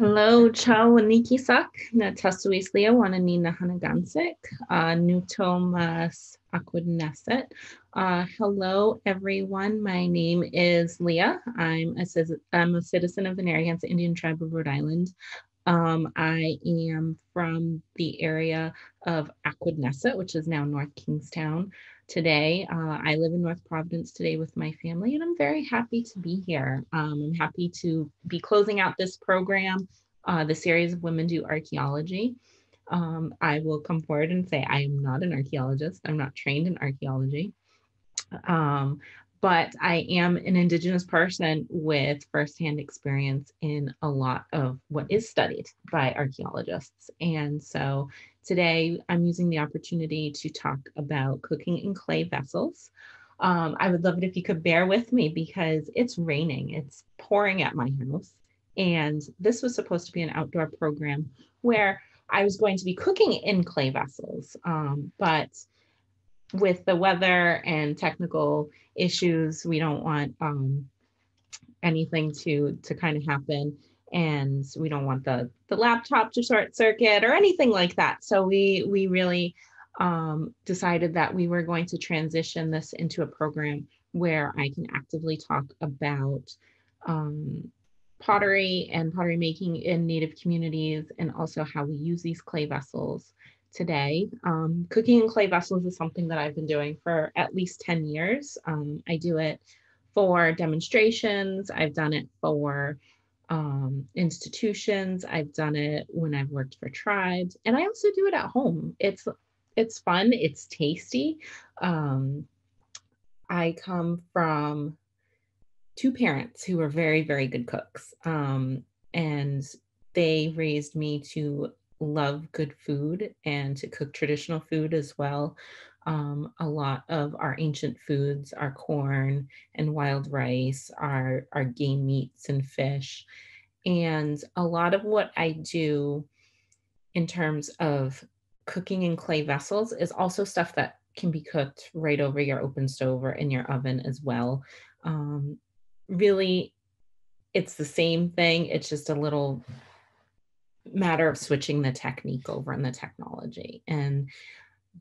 Hello, Chawaniki-sak, Natasuislia, Wanani Nahanagansic, Nutomas Aquadnesset. Hello, everyone. My name is Leah. I'm a citizen of the Narragansett Indian Tribe of Rhode Island. I am from the area of Aquadnesset, which is now North Kingstown today. I live in North Providence today with my family, and I'm very happy to be here. I'm happy to be closing out this program, the series of Women Do Archaeology. I will come forward and say I am not an archaeologist. I'm not trained in archaeology. But I am an Indigenous person with firsthand experience in a lot of what is studied by archaeologists. And so today I'm using the opportunity to talk about cooking in clay vessels. I would love it if you could bear with me because it's raining, it's pouring at my house. And this was supposed to be an outdoor program where I was going to be cooking in clay vessels, but with the weather and technical issues, we don't want anything to kind of happen, and we don't want the laptop to short circuit or anything like that. So we really decided that we were going to transition this into a program where I can actively talk about pottery and pottery making in Native communities, and also how we use these clay vessels today. Cooking in clay vessels is something that I've been doing for at least 10 years. I do it for demonstrations. I've done it for institutions. I've done it when I've worked for tribes, and I also do it at home. It's fun. It's tasty. I come from two parents who were very, very good cooks, and they raised me to love good food and to cook traditional food as well. A lot of our ancient foods, our corn and wild rice, our game meats and fish. And a lot of what I do in terms of cooking in clay vessels is also stuff that can be cooked right over your open stove or in your oven as well. Really, it's the same thing. It's just a little matter of switching the technique over and the technology, and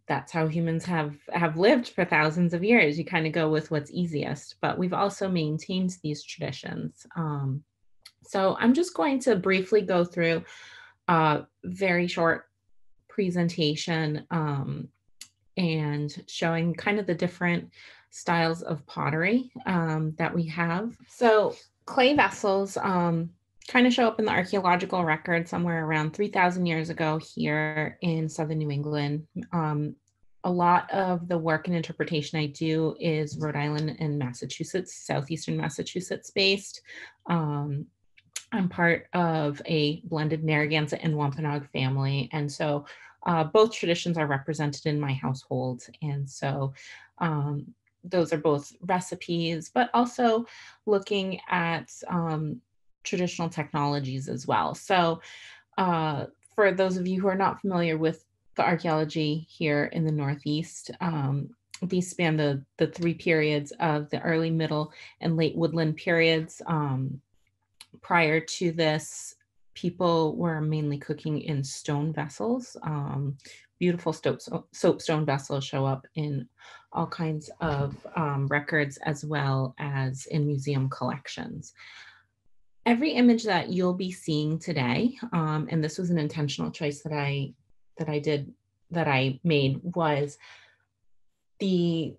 that's how humans have lived for thousands of years. You kind of go with what's easiest, but we've also maintained these traditions. So I'm just going to briefly go through a very short presentation and showing kind of the different styles of pottery that we have. So clay vessels kind of show up in the archaeological record somewhere around 3,000 years ago here in southern New England. A lot of the work and interpretation I do is Rhode Island and Massachusetts, southeastern Massachusetts based. I'm part of a blended Narragansett and Wampanoag family, and so both traditions are represented in my household, and so those are both recipes, but also looking at traditional technologies as well. So for those of you who are not familiar with the archaeology here in the Northeast, these span the three periods of the early, middle, and late woodland periods. Prior to this, people were mainly cooking in stone vessels. Beautiful soapstone vessels show up in all kinds of records as well as in museum collections. Every image that you'll be seeing today, and this was an intentional choice that I made, was the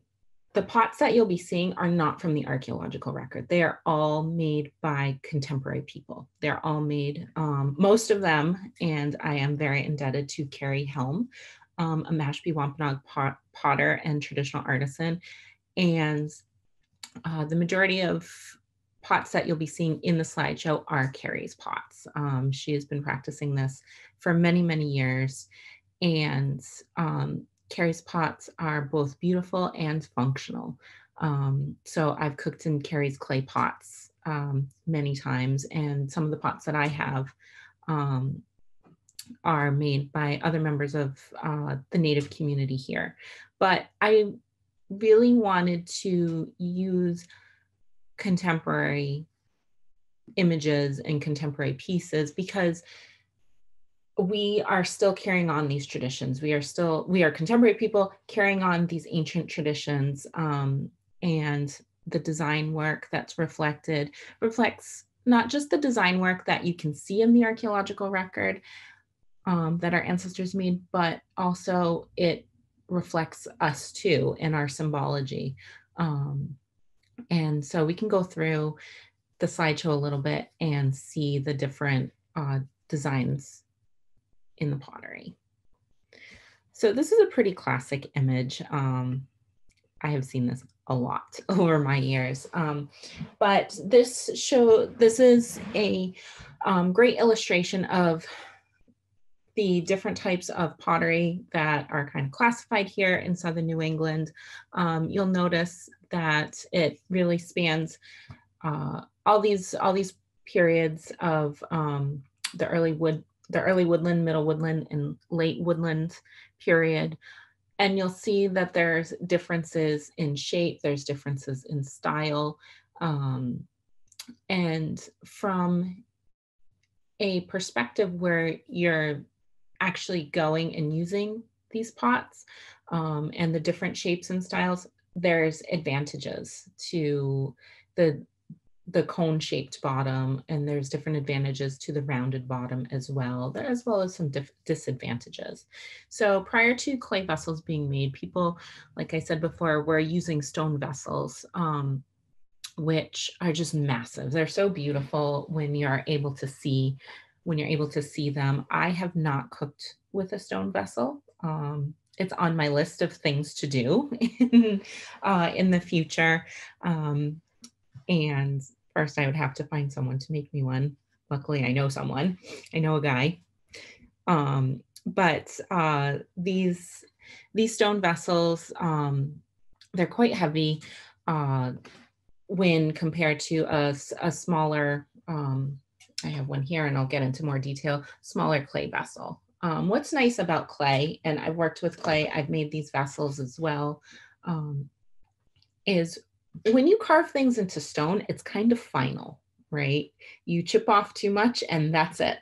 pots that you'll be seeing are not from the archaeological record. They are all made by contemporary people. They're all made, most of them, and I am very indebted to Kerry Helm, a Mashpee Wampanoag potter and traditional artisan, and the majority of pots that you'll be seeing in the slideshow are Kerry's pots. She has been practicing this for many, many years. And Kerry's pots are both beautiful and functional. So I've cooked in Kerry's clay pots many times, and some of the pots that I have are made by other members of the Native community here. But I really wanted to use contemporary images and contemporary pieces, because we are still carrying on these traditions. We are contemporary people carrying on these ancient traditions, and the design work that's reflected reflects not just the design work that you can see in the archaeological record that our ancestors made, but also it reflects us too in our symbology. And so we can go through the slideshow a little bit and see the different designs in the pottery. So this is a pretty classic image. I have seen this a lot over my years, but this is a great illustration of the different types of pottery that are kind of classified here in Southern New England. You'll notice that it really spans all these periods of the early woodland, middle woodland, and late woodland period. And you'll see that there's differences in shape, there's differences in style. And from a perspective where you're actually going and using these pots and the different shapes and styles, there's advantages to the cone-shaped bottom, and there's different advantages to the rounded bottom as well, as well as some disadvantages. So prior to clay vessels being made, people, like I said before, were using stone vessels, which are just massive. They're so beautiful when you're able to see them. I have not cooked with a stone vessel. It's on my list of things to do in the future. And first I would have to find someone to make me one. Luckily, I know someone, I know a guy. But these stone vessels, they're quite heavy when compared to a smaller, I have one here and I'll get into more detail, smaller clay vessel. What's nice about clay, and I've worked with clay, I've made these vessels as well, is when you carve things into stone, it's kind of final, right? You chip off too much and that's it.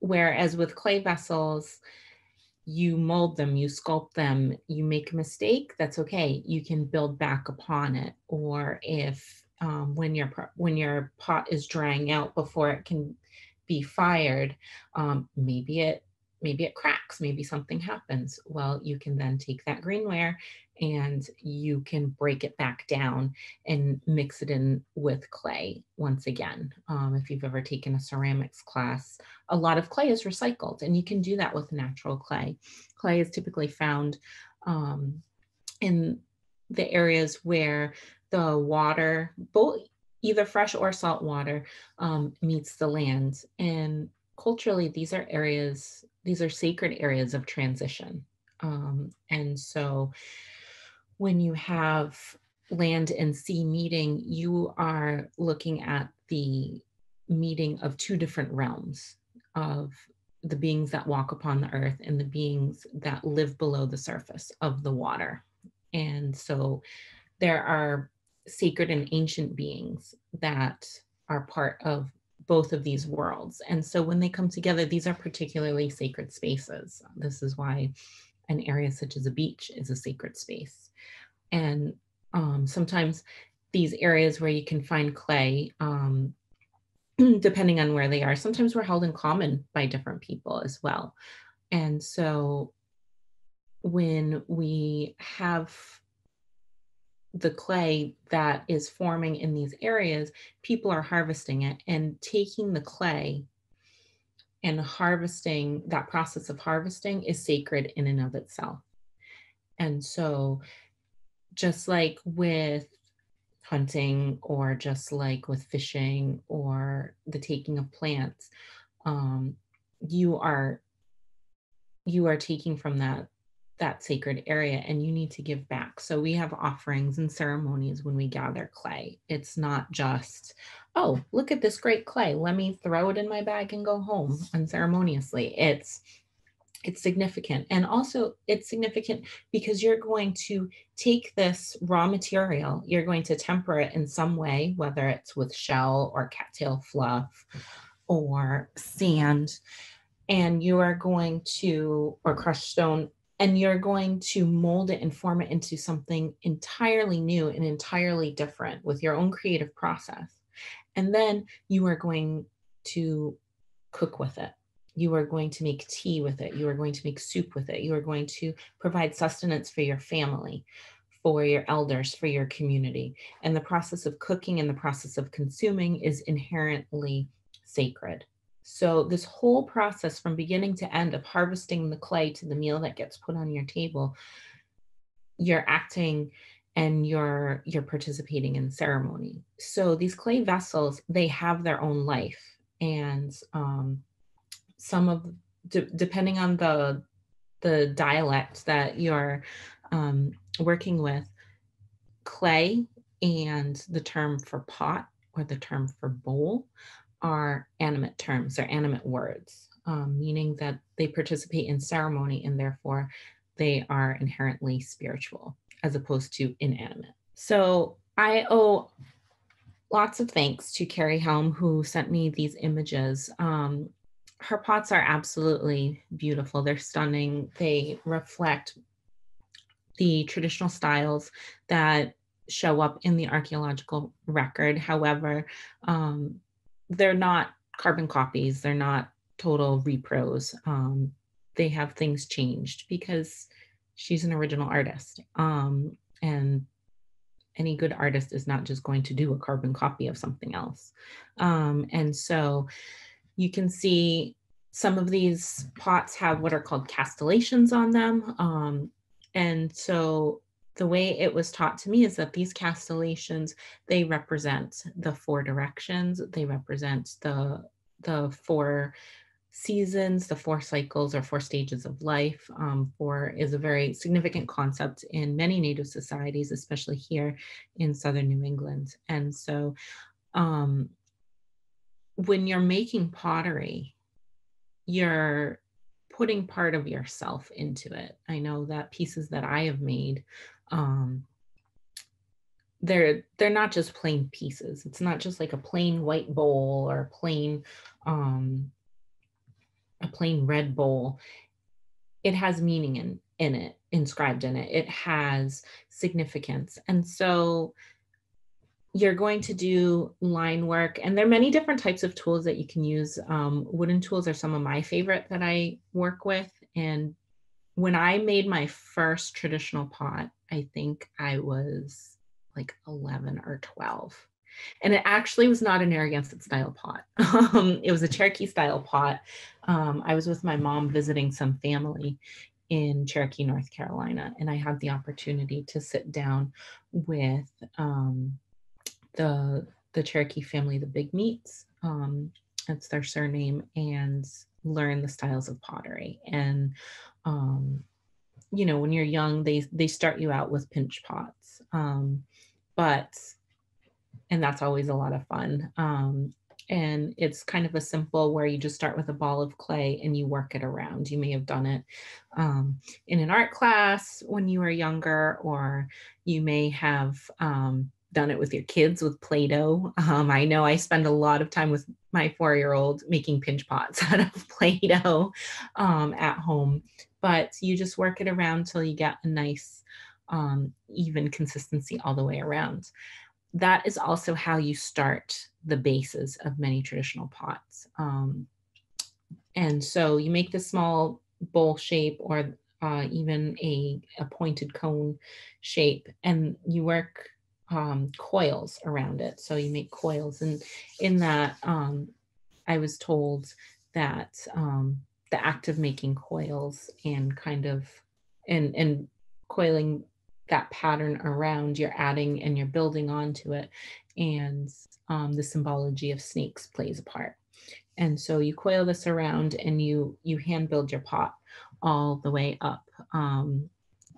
Whereas with clay vessels, you mold them, you sculpt them, you make a mistake, that's okay. You can build back upon it. Or if when your pot is drying out before it can be fired, maybe it cracks, maybe something happens. Well, you can then take that greenware and you can break it back down and mix it in with clay once again. If you've ever taken a ceramics class, a lot of clay is recycled, and you can do that with natural clay. Clay is typically found in the areas where the water, either fresh or salt water, meets the land. And culturally, these are sacred areas of transition. And so when you have land and sea meeting, you are looking at the meeting of two different realms, of the beings that walk upon the earth and the beings that live below the surface of the water. And so there are sacred and ancient beings that are part of both of these worlds. And so when they come together, these are particularly sacred spaces. This is why an area such as a beach is a sacred space. And sometimes these areas where you can find clay, depending on where they are, sometimes were held in common by different people as well. And so when we have the clay that is forming in these areas, people are harvesting it and taking the clay and harvesting. That process of harvesting is sacred in and of itself. And so just like with hunting, or just like with fishing or the taking of plants, you are taking from that sacred area, and you need to give back. So we have offerings and ceremonies when we gather clay. It's not just, oh, look at this great clay, let me throw it in my bag and go home unceremoniously. It's it's significant. And also it's significant because you're going to take this raw material, you're going to temper it in some way, whether it's with shell or cattail fluff or sand, and you are going to, or crushed stone, and you're going to mold it and form it into something entirely new and entirely different with your own creative process. And then you are going to cook with it. You are going to make tea with it. You are going to make soup with it. You are going to provide sustenance for your family, for your elders, for your community. And the process of cooking and the process of consuming is inherently sacred. So this whole process from beginning to end of harvesting the clay to the meal that gets put on your table, you're acting and you're participating in ceremony. So these clay vessels, they have their own life. And some of, depending on the dialect that you're working with, clay and the term for pot or the term for bowl are animate terms or animate words, meaning that they participate in ceremony and therefore they are inherently spiritual as opposed to inanimate. So I owe lots of thanks to Kerry Helm, who sent me these images. Her pots are absolutely beautiful. They're stunning. They reflect the traditional styles that show up in the archaeological record. However, they're not carbon copies. They're not total repros. They have things changed because she's an original artist. And any good artist is not just going to do a carbon copy of something else. And so you can see some of these pots have what are called castellations on them. And so the way it was taught to me is that these castellations, they represent the four directions, they represent the four seasons, the four cycles or four stages of life. Four is a very significant concept in many Native societies, especially here in Southern New England. And so when you're making pottery, you're putting part of yourself into it. I know that pieces that I have made, they're not just plain pieces. It's not just like a plain white bowl or a plain red bowl. It has meaning in it, inscribed in it. It has significance. And so you're going to do line work, and there are many different types of tools that you can use. Wooden tools are some of my favorite that I work with. And when I made my first traditional pot, I think I was like 11 or 12. And it actually was not a Narragansett style pot. It was a Cherokee style pot. I was with my mom visiting some family in Cherokee, North Carolina, and I had the opportunity to sit down with the Cherokee family, the Big Meats, that's their surname, and learn the styles of pottery. And, you know, when you're young, they start you out with pinch pots, and that's always a lot of fun. And it's kind of a simple where you just start with a ball of clay and you work it around. You may have done it in an art class when you were younger, or you may have done it with your kids with Play-Doh. I know I spend a lot of time with my four-year-old making pinch pots out of Play-Doh at home, but you just work it around till you get a nice even consistency all the way around. That is also how you start the bases of many traditional pots. And so you make this small bowl shape or even a pointed cone shape, and you work coils around it. So you make coils. And in that, I was told that the act of making coils and and coiling that pattern around, you're adding and you're building onto it. And the symbology of snakes plays a part. And so you coil this around and you hand build your pot all the way up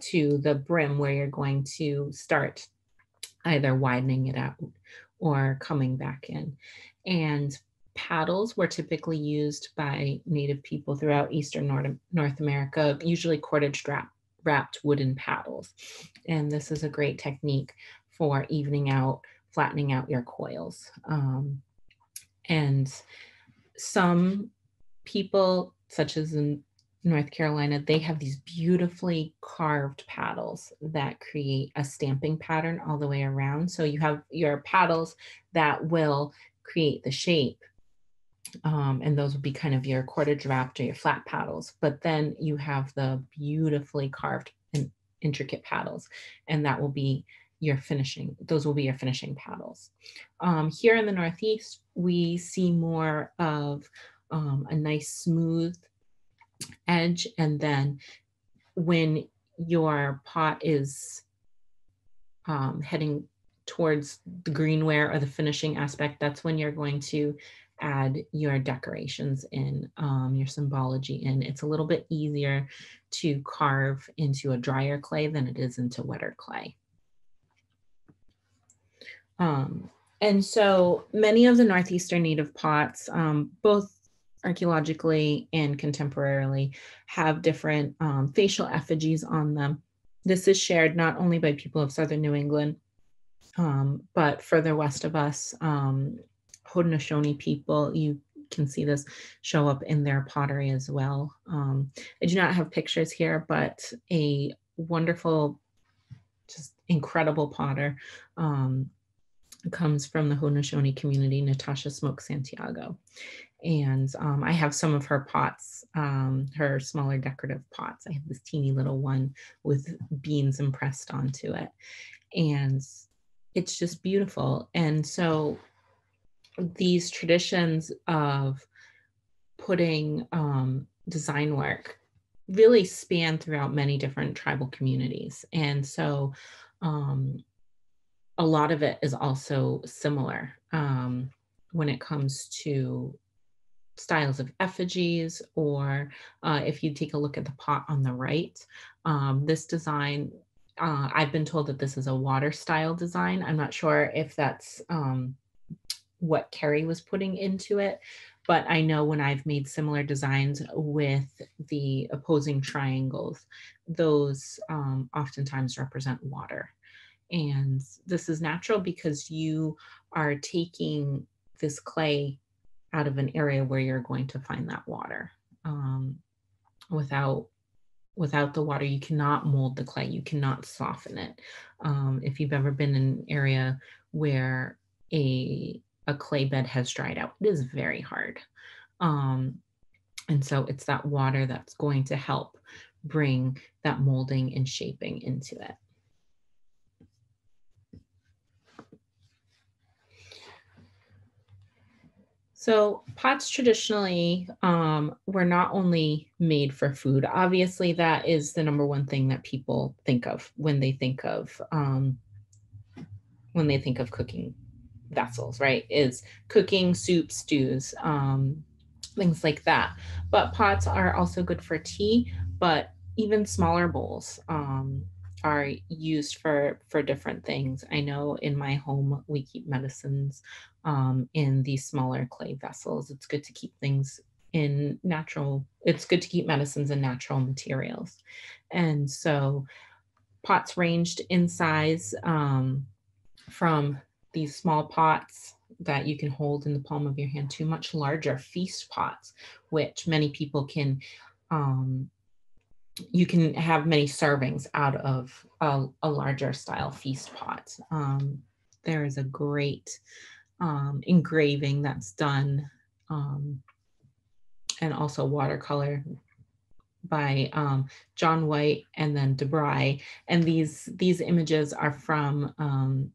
to the brim, where you're going to start either widening it out or coming back in. And paddles were typically used by Native people throughout Eastern North America, usually cordage wrapped wooden paddles. And this is a great technique for evening out, flattening out your coils. And some people, such as in North Carolina, they have these beautifully carved paddles that create a stamping pattern all the way around. So you have your paddles that will create the shape, and those would be kind of your cordage wrapped or your flat paddles, but then you have the beautifully carved and intricate paddles, and that will be your finishing, those will be your finishing paddles. Here in the Northeast, we see more of a nice smooth edge, and then when your pot is heading towards the greenware or the finishing aspect, that's when you're going to add your decorations in, your symbology in. It's a little bit easier to carve into a drier clay than it is into wetter clay. And so many of the Northeastern Native pots, both archaeologically and contemporarily, have different facial effigies on them. This is shared not only by people of Southern New England, but further west of us, Haudenosaunee people, you can see this show up in their pottery as well. I do not have pictures here, but a wonderful, just incredible potter comes from the Haudenosaunee community, Natasha Smoke Santiago. And I have some of her pots, her smaller decorative pots. I have this teeny little one with beans impressed onto it. And it's just beautiful. And so these traditions of putting design work really span throughout many different tribal communities. And so a lot of it is also similar when it comes to styles of effigies, or if you take a look at the pot on the right, this design, I've been told that this is a water style design. I'm not sure if that's what Kerry was putting into it, but I know when I've made similar designs with the opposing triangles, those oftentimes represent water. And this is natural because you are taking this clay out of an area where you're going to find that water. Without the water, you cannot mold the clay, you cannot soften it. If you've ever been in an area where a clay bed has dried out, it is very hard. And so it's that water that's going to help bring that molding and shaping into it. So pots traditionally were not only made for food. Obviously, that is the number one thing that people think of when they think of cooking vessels, right? Is cooking soup, stews, things like that. But pots are also good for tea. But even smaller bowls are used for different things. I know in my home, we keep medicines in these smaller clay vessels. It's good to keep things in natural, it's good to keep medicines in natural materials. And so pots ranged in size from these small pots that you can hold in the palm of your hand to much larger feast pots, which many people can you can have many servings out of a larger style feast pot. There is a great engraving that's done and also watercolor by John White and then De Bry. And these images are from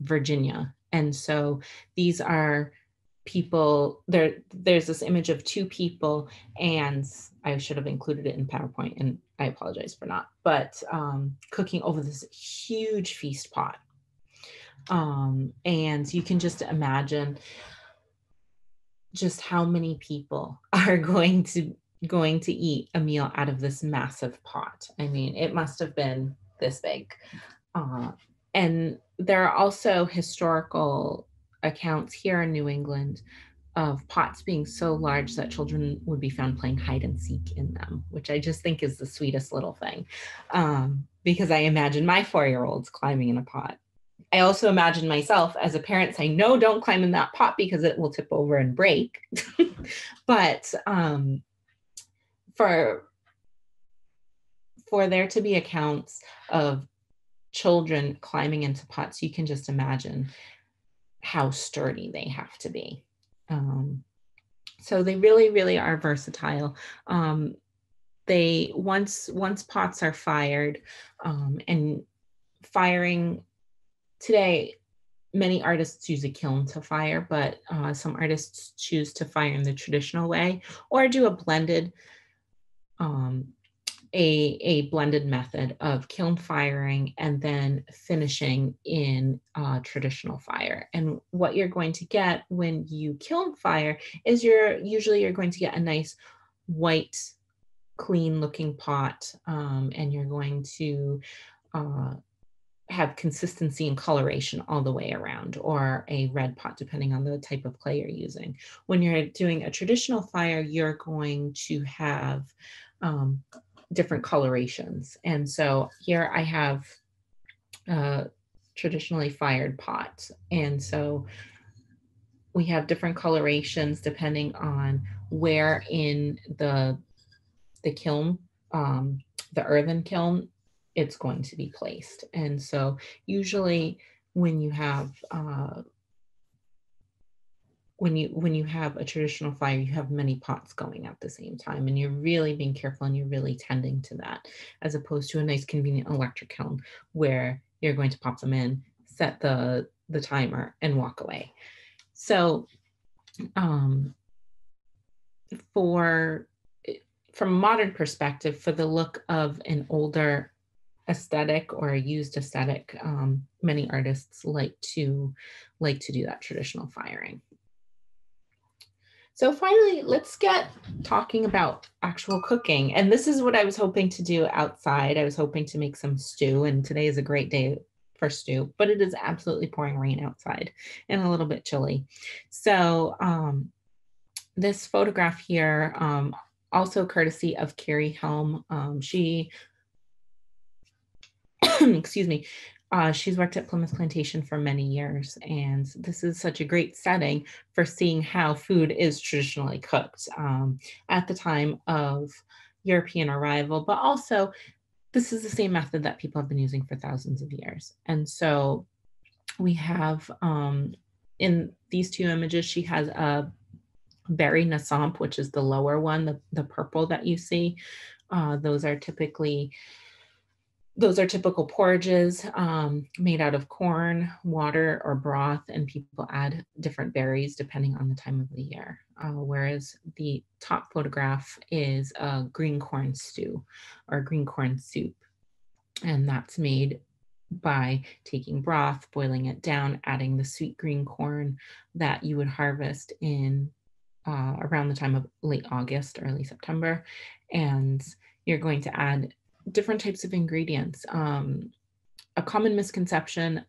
Virginia. And so these are people, there's this image of two people, and I should have included it in PowerPoint and I apologize for not, but cooking over this huge feast pot. And you can just imagine just how many people are going to eat a meal out of this massive pot. I mean, it must have been this big. And there are also historical accounts here in New England of pots being so large that children would be found playing hide and seek in them, which I just think is the sweetest little thing, because I imagine my 4-year-olds climbing in a pot. I also imagine myself as a parent saying, no, don't climb in that pot because it will tip over and break. But for there to be accounts of children climbing into pots, you can just imagine how sturdy they have to be. So they really, really are versatile. They once pots are fired, and firing today, many artists use a kiln to fire, but some artists choose to fire in the traditional way or do a blended, a blended method of kiln firing and then finishing in traditional fire. And what you're going to get when you kiln fire is you're going to get a nice white, clean looking pot, and you're going to have consistency and coloration all the way around, or a red pot, depending on the type of clay you're using. When you're doing a traditional fire, you're going to have different colorations. And so here I have a traditionally fired pot. And so we have different colorations depending on where in the kiln, the earthen kiln, it's going to be placed. And so usually when you have when you have a traditional fire, you have many pots going at the same time, and you're really being careful and you're really tending to that, as opposed to a nice convenient electric kiln where you're going to pop them in, set the timer and walk away. So from a modern perspective, for the look of an older aesthetic or a used aesthetic, many artists like to do that traditional firing. So finally, let's get talking about actual cooking. And this is what I was hoping to do outside. I was hoping to make some stew, and today is a great day for stew, but it is absolutely pouring rain outside and a little bit chilly. So this photograph here, also courtesy of Kerry Helm. She excuse me, she's worked at Plymouth Plantation for many years, and this is such a great setting for seeing how food is traditionally cooked at the time of European arrival, but also this is the same method that people have been using for thousands of years. And so we have, in these two images, she has a berry nasamp, which is the lower one, the purple that you see. Those are typical porridges made out of corn, water, or broth, and people add different berries depending on the time of the year. Whereas the top photograph is a green corn stew or green corn soup. And that's made by taking broth, boiling it down, adding the sweet green corn that you would harvest in around the time of late August, early September. And you're going to add different types of ingredients. A common misconception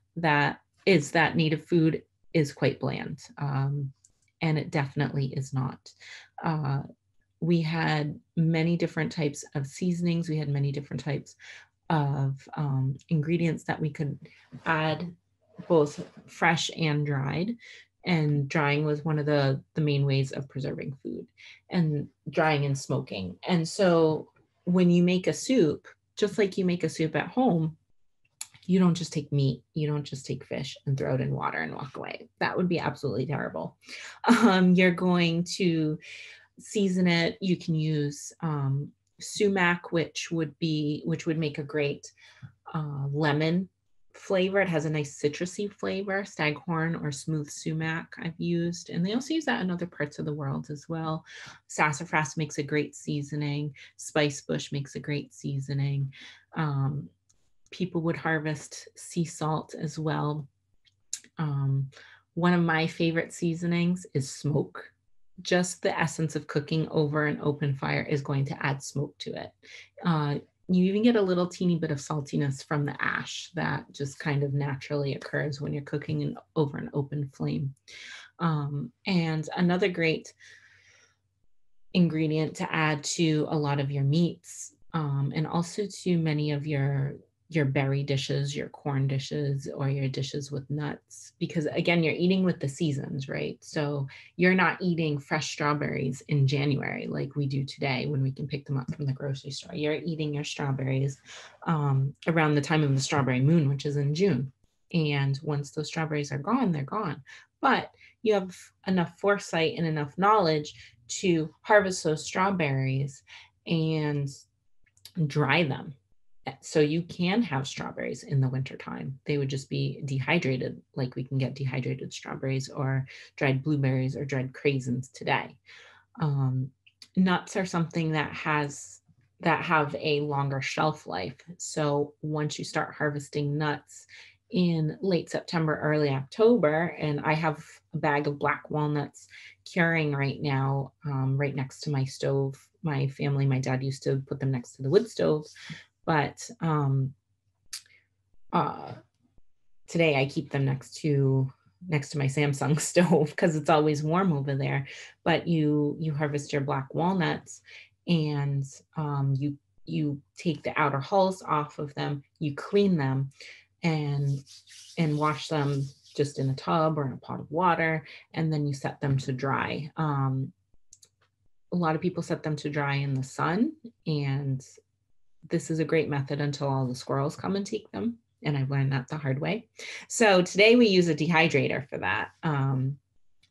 is that native food is quite bland, and it definitely is not. We had many different types of seasonings. We had many different types of ingredients that we could add, both fresh and dried. And drying was one of the main ways of preserving food, and drying and smoking. And so when you make a soup, just like you make a soup at home, you don't just take meat, you don't just take fish and throw it in water and walk away. That would be absolutely terrible. You're going to season it. You can use sumac, which would make a great lemon flavor. It has a nice citrusy flavor. Staghorn or smooth sumac I've used, and they also use that in other parts of the world as well. Sassafras makes a great seasoning. Spice bush makes a great seasoning. People would harvest sea salt as well. One of my favorite seasonings is smoke. Just the essence of cooking over an open fire is going to add smoke to it. You even get a little teeny bit of saltiness from the ash that just kind of naturally occurs when you're cooking over an open flame. And another great ingredient to add to a lot of your meats, and also to many of your berry dishes, your corn dishes, or your dishes with nuts, because again, you're eating with the seasons, right? So you're not eating fresh strawberries in January like we do today when we can pick them up from the grocery store. You're eating your strawberries around the time of the strawberry moon, which is in June. And once those strawberries are gone, they're gone. But you have enough foresight and enough knowledge to harvest those strawberries and dry them. So you can have strawberries in the wintertime. They would just be dehydrated, like we can get dehydrated strawberries or dried blueberries or dried craisins today. Nuts are something that have a longer shelf life. So once you start harvesting nuts in late September, early October, and I have a bag of black walnuts curing right now, right next to my stove. My family, my dad used to put them next to the wood stove. But today I keep them next to my Samsung stove because it's always warm over there. But you harvest your black walnuts and you take the outer hulls off of them, you clean them and wash them just in a tub or in a pot of water, and then you set them to dry. A lot of people set them to dry in the sun, and this is a great method until all the squirrels come and take them. And I've learned that the hard way. So today we use a dehydrator for that,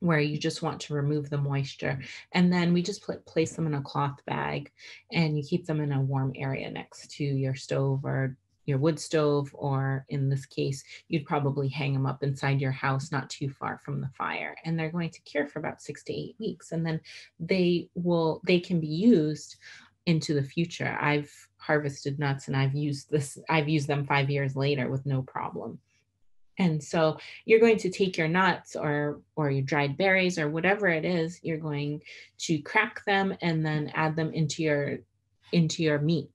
where you just want to remove the moisture. And then we just place them in a cloth bag, and you keep them in a warm area next to your stove or your wood stove, or in this case, you'd probably hang them up inside your house, not too far from the fire. And they're going to cure for about 6 to 8 weeks. And then they can be used into the future. I've harvested nuts and I've used them 5 years later with no problem. And so you're going to take your nuts or your dried berries or whatever it is, you're going to crack them and then add them into your meat,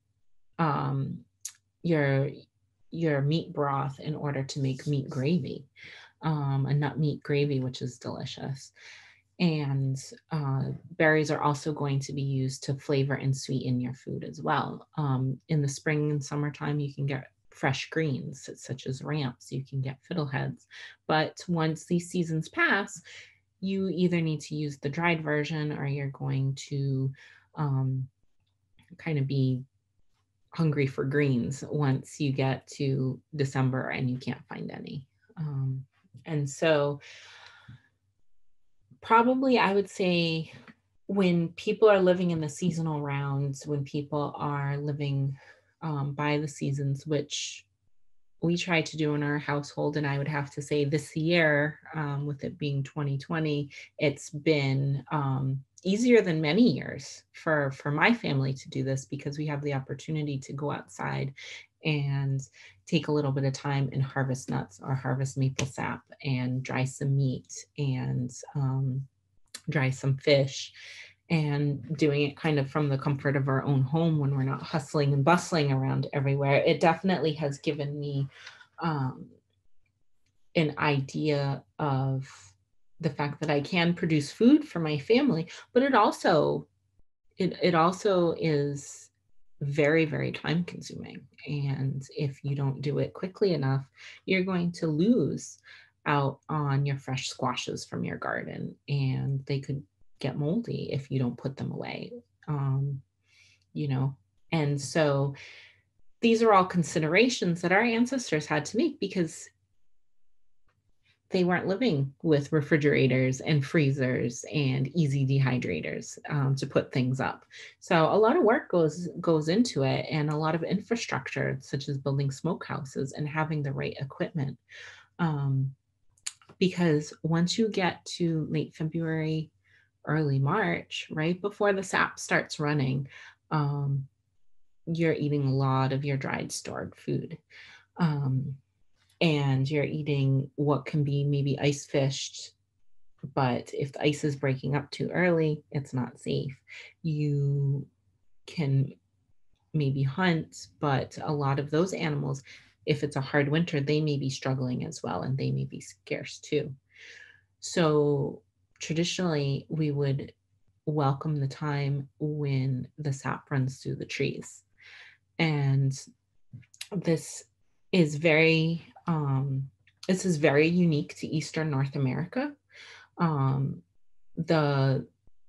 your meat broth in order to make meat gravy, a nut meat gravy, which is delicious. And berries are also going to be used to flavor and sweeten your food as well. In the spring and summertime, you can get fresh greens, such as ramps, you can get fiddleheads. But once these seasons pass, you either need to use the dried version or you're going to kind of be hungry for greens once you get to December and you can't find any. And so probably I would say when people are living in the seasonal rounds, when people are living by the seasons, which we try to do in our household, and I would have to say this year, with it being 2020, it's been easier than many years for my family to do this because we have the opportunity to go outside and take a little bit of time and harvest nuts or harvest maple sap and dry some meat and dry some fish, and doing it kind of from the comfort of our own home when we're not hustling and bustling around everywhere. It definitely has given me an idea of the fact that I can produce food for my family, but it also is very, very time consuming. And if you don't do it quickly enough, you're going to lose out on your fresh squashes from your garden, and they could get moldy if you don't put them away. And so these are all considerations that our ancestors had to make because they weren't living with refrigerators and freezers and easy dehydrators to put things up. So a lot of work goes into it, and a lot of infrastructure, such as building smokehouses and having the right equipment. Because once you get to late February, early March, right before the sap starts running, you're eating a lot of your dried stored food. And you're eating what can be maybe ice fished, but if the ice is breaking up too early, it's not safe. You can maybe hunt, but a lot of those animals, if it's a hard winter, they may be struggling as well, and they may be scarce too. So traditionally we would welcome the time when the sap runs through the trees. And this is very unique to Eastern North America.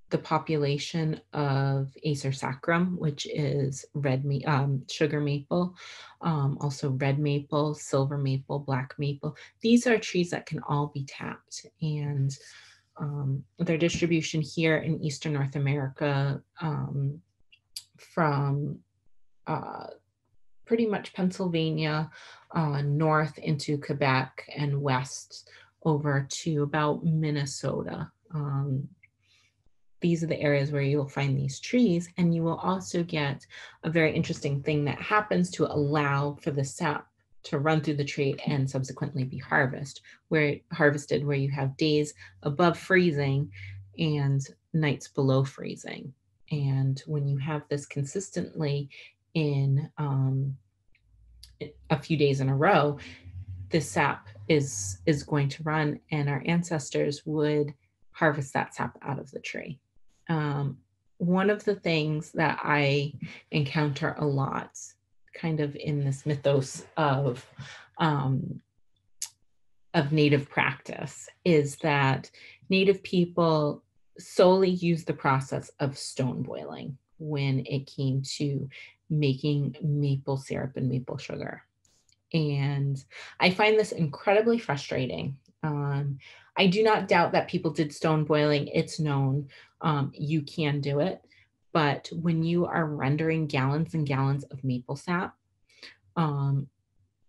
The population of Acer saccharum, which is red sugar maple, also red maple, silver maple, black maple. These are trees that can all be tapped, and their distribution here in Eastern North America from pretty much Pennsylvania north into Quebec and west over to about Minnesota. These are the areas where you will find these trees, and you will also get a very interesting thing that happens to allow for the sap to run through the tree and subsequently be harvested, where you have days above freezing and nights below freezing. And when you have this consistently in a few days in a row, this sap is going to run, and our ancestors would harvest that sap out of the tree. One of the things that I encounter a lot, kind of in this mythos of Native practice, is that Native people solely use the process of stone boiling when it came to making maple syrup and maple sugar. And I find this incredibly frustrating. I do not doubt that people did stone boiling. It's known, you can do it. But when you are rendering gallons and gallons of maple sap,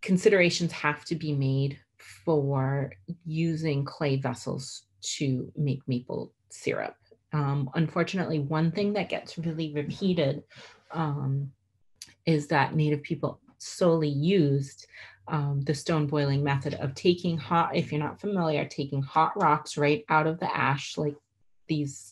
considerations have to be made for using clay vessels to make maple syrup. Unfortunately, one thing that gets really repeated is that Native people solely used the stone boiling method of taking hot, if you're not familiar, taking hot rocks right out of the ash, like these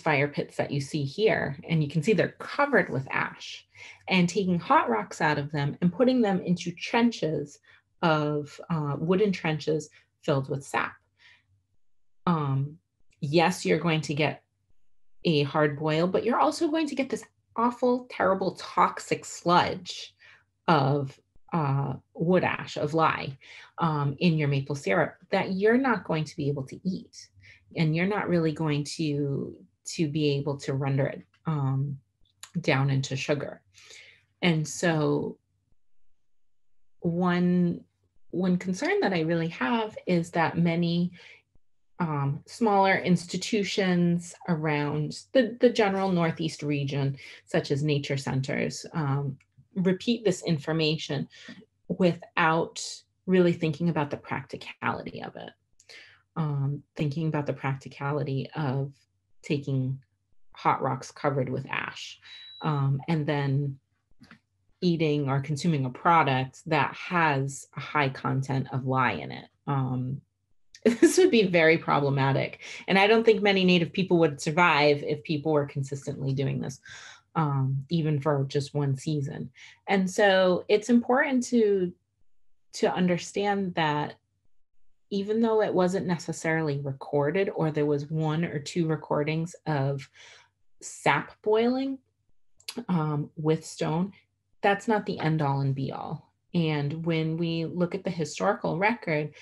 fire pits that you see here, and you can see they're covered with ash, and taking hot rocks out of them and putting them into trenches of wooden trenches filled with sap. Yes, you're going to get a hard boil, but you're also going to get this awful, terrible, toxic sludge of wood ash, of lye, in your maple syrup that you're not going to be able to eat. And you're not really going to be able to render it down into sugar. And so one concern that I really have is that many smaller institutions around the general Northeast region, such as nature centers, repeat this information without really thinking about the practicality of it. Thinking about the practicality of taking hot rocks covered with ash and then eating or consuming a product that has a high content of lye in it. This would be very problematic. And I don't think many Native people would survive if people were consistently doing this, even for just one season. And so it's important to understand that even though it wasn't necessarily recorded, or there was one or two recordings of sap boiling with stone, that's not the end all and be all. And when we look at the historical record,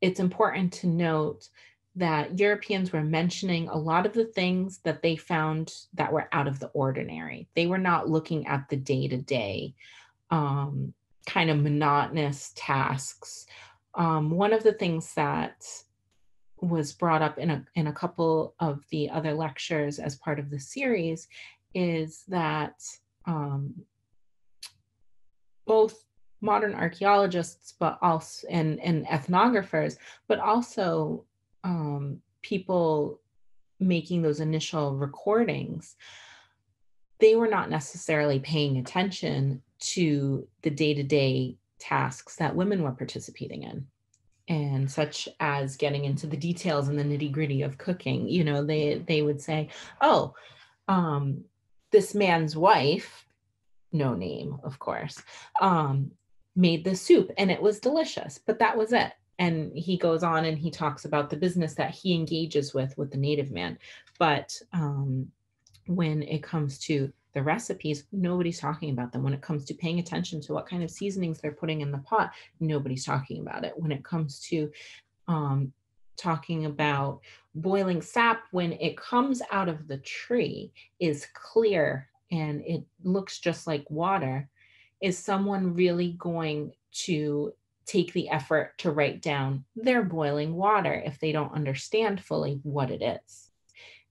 it's important to note that Europeans were mentioning a lot of the things that they found that were out of the ordinary. They were not looking at the day-to-day kind of monotonous tasks. One of the things that was brought up in a couple of the other lectures as part of the series is that both modern archaeologists, but also and ethnographers, but also people making those initial recordings, they were not necessarily paying attention to the day-to-day tasks that women were participating in, and such as getting into the details and the nitty-gritty of cooking. You know, they would say, oh, this man's wife, no name of course, made the soup and it was delicious, but that was it. And he goes on and he talks about the business that he engages with the Native man. But when it comes to the recipes, nobody's talking about them. When it comes to paying attention to what kind of seasonings they're putting in the pot, nobody's talking about it. When it comes to talking about boiling sap, when it comes out of the tree, is clear and it looks just like water, is someone really going to take the effort to write down their boiling water if they don't understand fully what it is?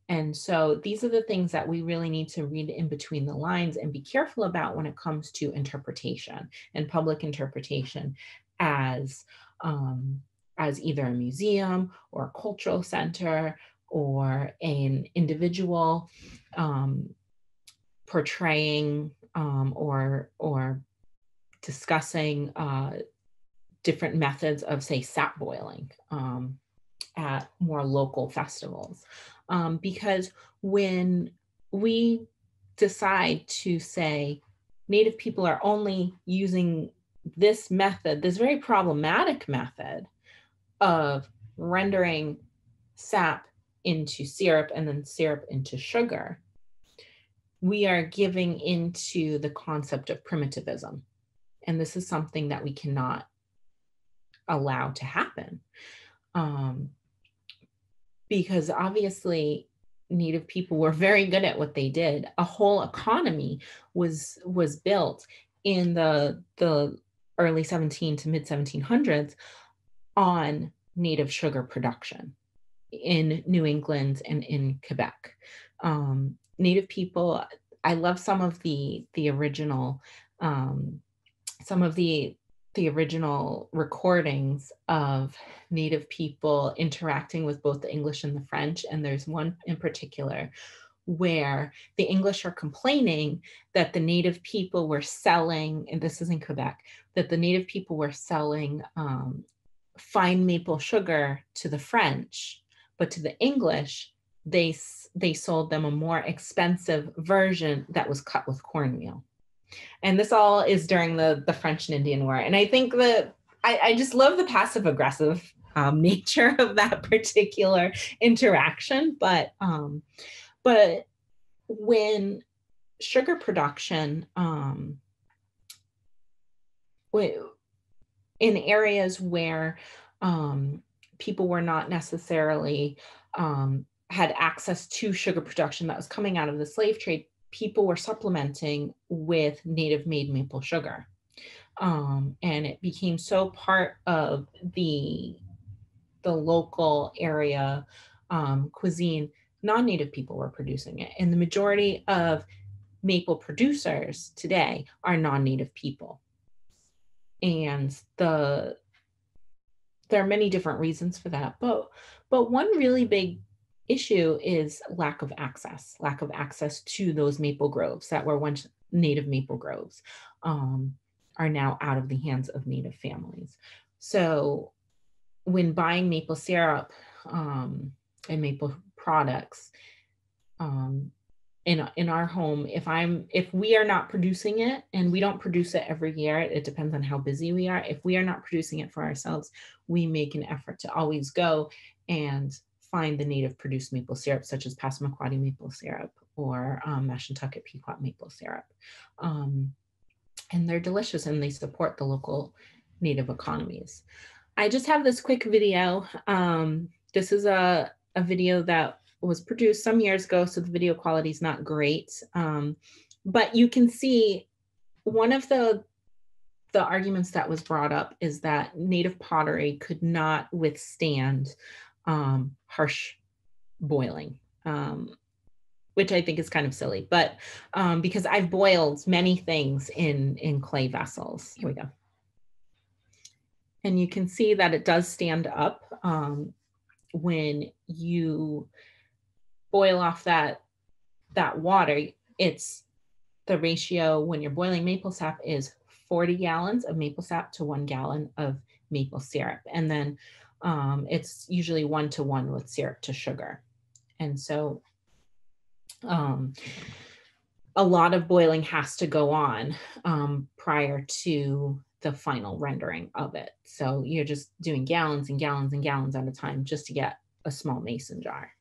And so these are the things that we really need to read in between the lines and be careful about when it comes to interpretation and public interpretation as either a museum or a cultural center or an individual portraying or discussing different methods of, say, sap boiling at more local festivals. Because when we decide to say Native people are only using this method, this very problematic method of rendering sap into syrup and then syrup into sugar, we are giving into the concept of primitivism. And this is something that we cannot allow to happen. Because obviously Native people were very good at what they did. A whole economy was built in the early 17 to mid 1700s on Native sugar production in New England and in Quebec. Native people, I love some of the original, the original recordings of Native people interacting with both the English and the French. And there's one in particular where the English are complaining that the Native people were selling, and this is in Quebec, that the Native people were selling fine maple sugar to the French, but to the English, they sold them a more expensive version that was cut with cornmeal. And this all is during the French and Indian War. And I think that I just love the passive aggressive nature of that particular interaction. But when sugar production in areas where people were not necessarily had access to sugar production that was coming out of the slave trade, people were supplementing with Native-made maple sugar. And it became so part of the local area cuisine, non-Native people were producing it. And the majority of maple producers today are non-Native people. And there are many different reasons for that. But one really big issue is lack of access to those maple groves that were once Native maple groves, are now out of the hands of Native families. So when buying maple syrup and maple products in our home, if we are not producing it, and we don't produce it every year, it depends on how busy we are. If we are not producing it for ourselves, we make an effort to always go and find the Native produced maple syrup, such as Passamaquoddy maple syrup or Mashantucket Pequot maple syrup. And they're delicious and they support the local Native economies. I just have this quick video. This is a video that was produced some years ago, so the video quality is not great. But you can see one of the arguments that was brought up is that Native pottery could not withstand harsh boiling, which I think is kind of silly, but because I've boiled many things in clay vessels. Here we go. And you can see that it does stand up when you boil off that water. It's the ratio when you're boiling maple sap is 40 gallons of maple sap to 1 gallon of maple syrup. And then it's usually 1-to-1 with syrup to sugar. And so a lot of boiling has to go on prior to the final rendering of it. So you're just doing gallons and gallons and gallons at a time just to get a small mason jar.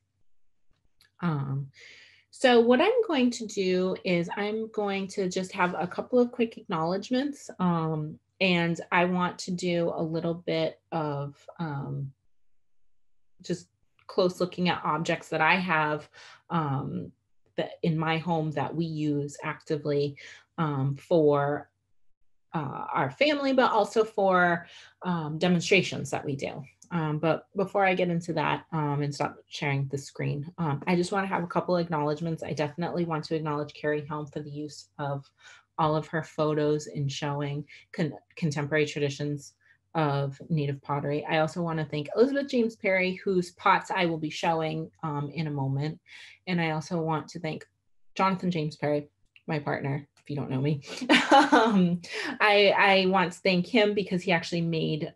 So what I'm going to do is I'm going to just have a couple of quick acknowledgements, and I want to do a little bit of just close looking at objects that I have that in my home that we use actively for our family, but also for demonstrations that we do. But before I get into that and stop sharing the screen, I just want to have a couple acknowledgements. I definitely want to acknowledge Kerry Helm for the use of all of her photos in showing contemporary traditions of Native pottery. I also want to thank Elizabeth James Perry, whose pots I will be showing in a moment. And I also want to thank Jonathan James Perry, my partner, if you don't know me. I want to thank him because he actually made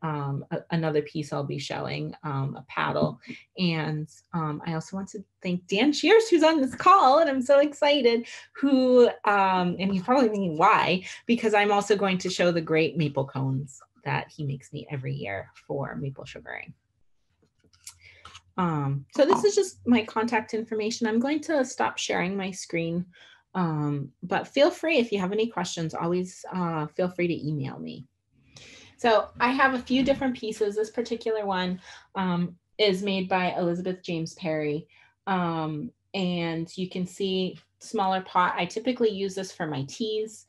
another piece I'll be showing, a paddle. And I also want to thank Dan Shears, who's on this call, and I'm so excited, who, and he's probably thinking why, because I'm also going to show the great maple cones that he makes me every year for maple sugaring. So this is just my contact information. I'm going to stop sharing my screen. But feel free, if you have any questions, always feel free to email me. So I have a few different pieces. This particular one is made by Elizabeth James Perry. And you can see smaller pot. I typically use this for my teas.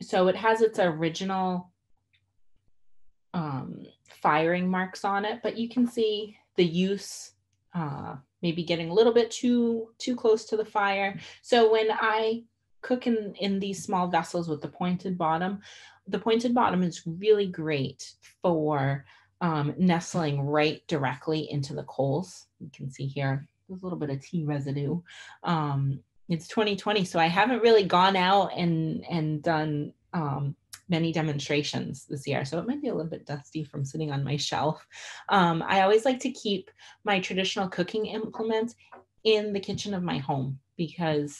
So it has its original firing marks on it, but you can see the use maybe getting a little bit too close to the fire. So when I cook in these small vessels with the pointed bottom is really great for nestling right directly into the coals. You can see here, there's a little bit of tea residue. It's 2020, so I haven't really gone out and done many demonstrations this year. So it might be a little bit dusty from sitting on my shelf. I always like to keep my traditional cooking implements in the kitchen of my home because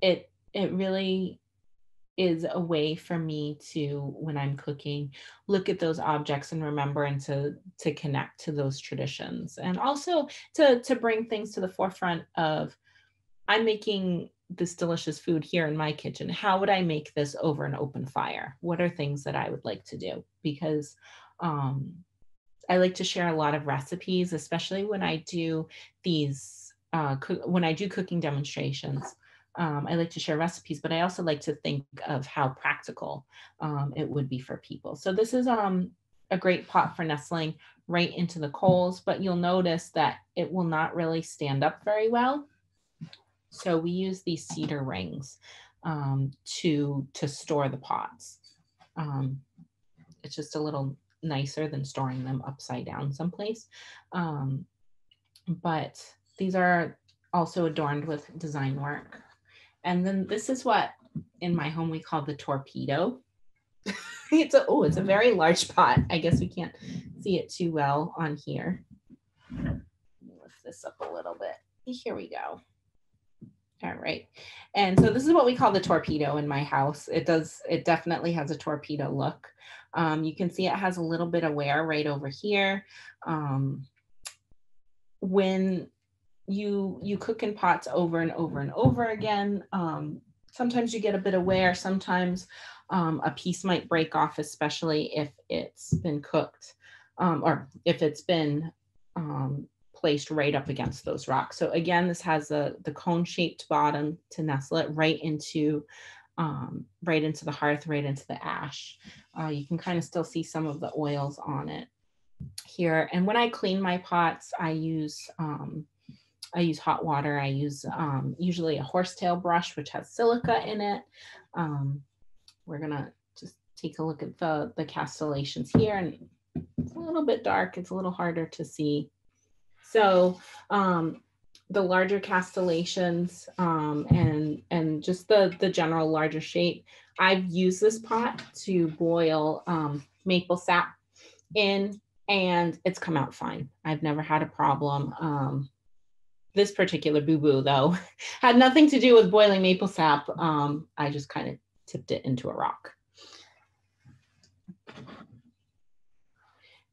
it really is a way for me to, when I'm cooking, look at those objects and remember and to connect to those traditions. And also to bring things to the forefront of, I'm making this delicious food here in my kitchen. How would I make this over an open fire? What are things that I would like to do? Because I like to share a lot of recipes, especially when I do these, when I do cooking demonstrations. I like to share recipes, but I also like to think of how practical it would be for people. So this is a great pot for nestling right into the coals, but you'll notice that it will not really stand up very well. So we use these cedar rings to store the pots. It's just a little nicer than storing them upside down someplace. But these are also adorned with design work. And then this is what in my home we call the torpedo. It's a very large pot. I guess we can't see it too well on here. Lift this up a little bit. Here we go. All right. And so this is what we call the torpedo in my house. It definitely has a torpedo look. You can see it has a little bit of wear right over here. When you cook in pots over and over and over again, sometimes you get a bit of wear. Sometimes a piece might break off, especially if it's been cooked or if it's been placed right up against those rocks. So again, this has the cone-shaped bottom to nestle it right into the hearth, right into the ash. You can kind of still see some of the oils on it here. And when I clean my pots, I use hot water. I use usually a horsetail brush, which has silica in it. We're gonna just take a look at the castellations here, and it's a little bit dark. It's a little harder to see. So the larger castellations and just the general larger shape, I've used this pot to boil maple sap in, and it's come out fine. I've never had a problem. This particular boo-boo though had nothing to do with boiling maple sap. I just kind of tipped it into a rock.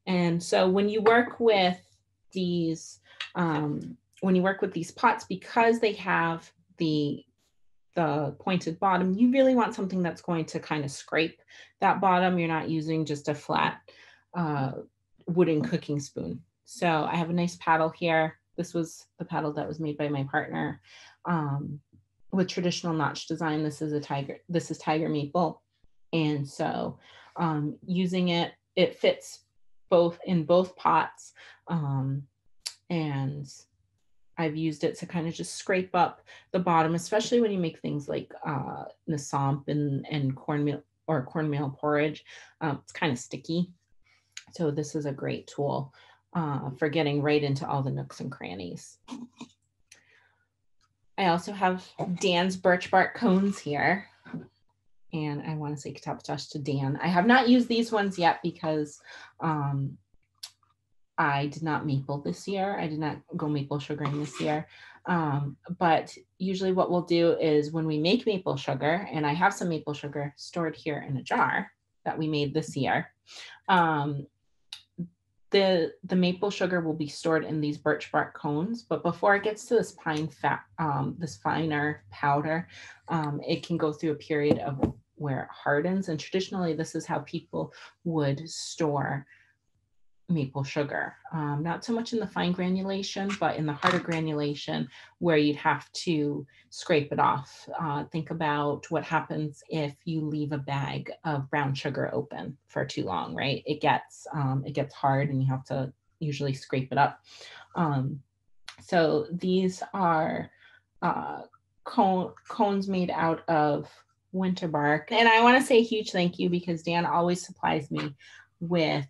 And so when you work with these pots, because they have the pointed bottom, you really want something that's going to kind of scrape that bottom. You're not using just a flat wooden cooking spoon. So I have a nice paddle here. This was the paddle that was made by my partner with traditional notch design. This is a tiger. This is tiger maple, and so using it, it fits both in both pots, and I've used it to kind of just scrape up the bottom, especially when you make things like nasomp and cornmeal or cornmeal porridge. It's kind of sticky, so this is a great tool for getting right into all the nooks and crannies. I also have Dan's birch bark cones here, and I want to say katapatash to Dan. I have not used these ones yet because I did not maple this year. I did not go maple sugaring this year. But usually what we'll do is when we make maple sugar, and I have some maple sugar stored here in a jar that we made this year, the maple sugar will be stored in these birch bark cones, but before it gets to this finer powder, it can go through a period of where it hardens. And traditionally, this is how people would store maple sugar, not so much in the fine granulation, but in the harder granulation where you'd have to scrape it off. Think about what happens if you leave a bag of brown sugar open for too long, right? It gets hard and you have to usually scrape it up. So these are cones made out of winter bark. And I want to say a huge thank you because Dan always supplies me with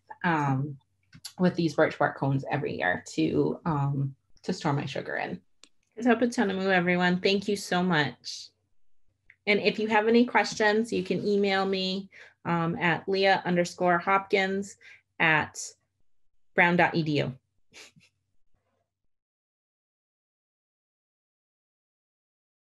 these birch bark cones every year to store my sugar in. Katapatamu, everyone, thank you so much. And if you have any questions, you can email me at Leah_Hopkins@brown.edu.